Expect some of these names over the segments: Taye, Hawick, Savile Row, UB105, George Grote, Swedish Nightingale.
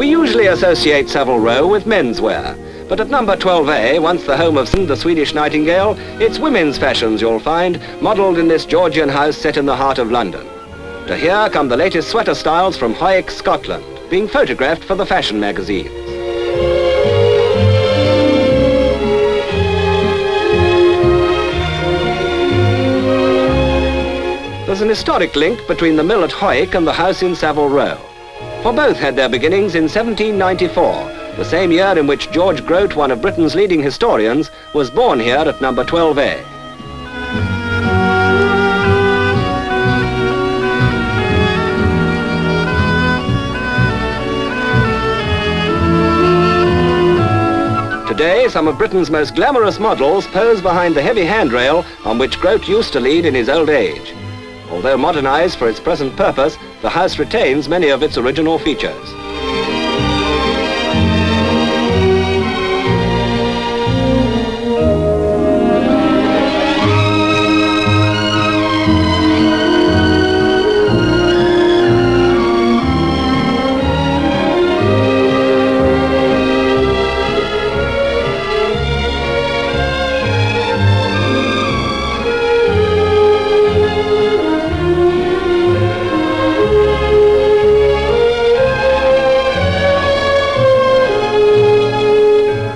We usually associate Savile Row with menswear, but at number 12A, once the home of the Swedish Nightingale, it's women's fashions you'll find, modelled in this Georgian house set in the heart of London. To here come the latest sweater styles from Hawick, Scotland, being photographed for the fashion magazines. There's an historic link between the mill at Hawick and the house in Savile Row, for both had their beginnings in 1794, the same year in which George Grote, one of Britain's leading historians, was born here at number 12A. Today, some of Britain's most glamorous models pose behind the heavy handrail on which Grote used to lean in his old age. Although modernized for its present purpose, the house retains many of its original features.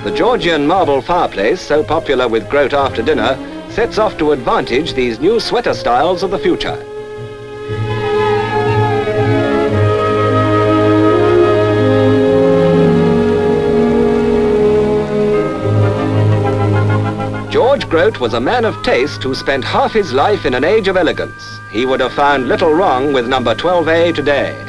The Georgian marble fireplace, so popular with Grote after dinner, sets off to advantage these new sweater styles of the future. George Grote was a man of taste who spent half his life in an age of elegance. He would have found little wrong with number 12A today.